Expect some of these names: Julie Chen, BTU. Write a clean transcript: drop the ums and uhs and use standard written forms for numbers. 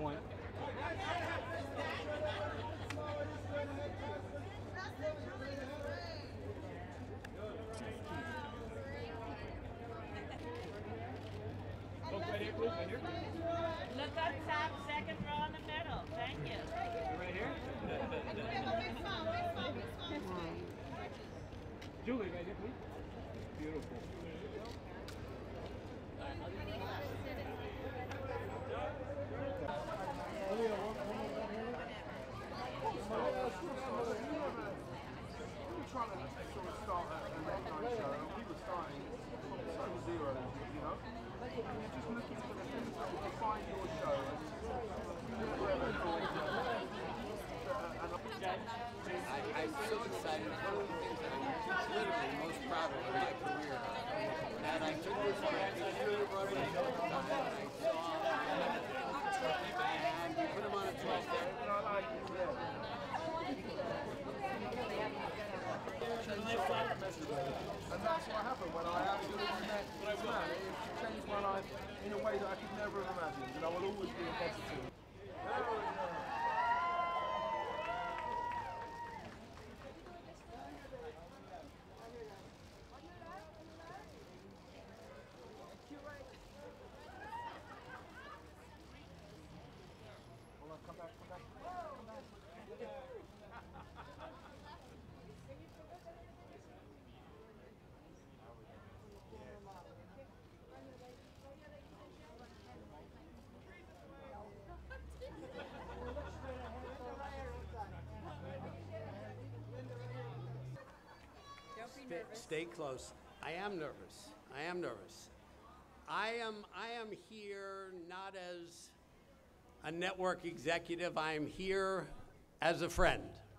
point. Look up top, second row in the middle. Thank you. Right here? Julie, right here, please. Beautiful. I'm so excited. One of the things that I'm literally most proud of in my career that I took this one, I wrote it down, and I saw and put them on a 12 there. And that's what happened when I actually met this man. It changed my life in a way that I could never have imagined, and I will always be indebted to him. Stay close. I am nervous. I am nervous. I am here not as a network executive. I am here as a friend.